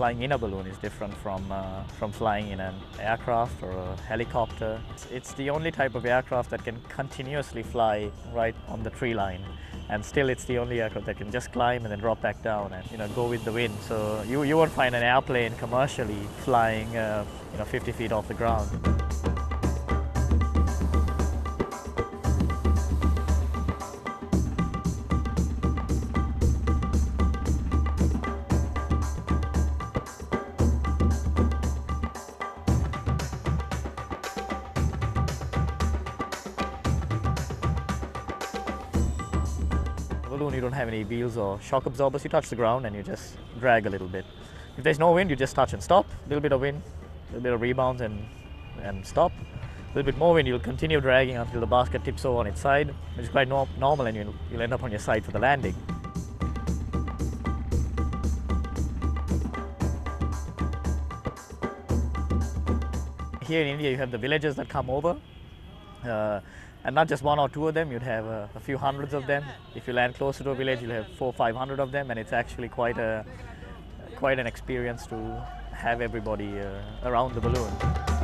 flying in a balloon is different from flying in an aircraft or a helicopter. It's the only type of aircraft that can continuously fly right on the tree line, and still it's the only aircraft that can just climb and then drop back down and go with the wind. So you won't find an airplane commercially flying 50 feet off the ground. You don't have any wheels or shock absorbers. You touch the ground and you just drag a little bit. If there's no wind, you just touch and stop. A little bit of wind, a little bit of rebounds and stop. A little bit more wind, you'll continue dragging until the basket tips over on its side, which is quite normal, and you'll end up on your side for the landing. Here in India, you have the villagers that come over. And not just one or two of them, you'd have a few hundreds of them. If you land closer to a village, you'll have 400 or 500 of them, and it's actually quite an experience to have everybody around the balloon.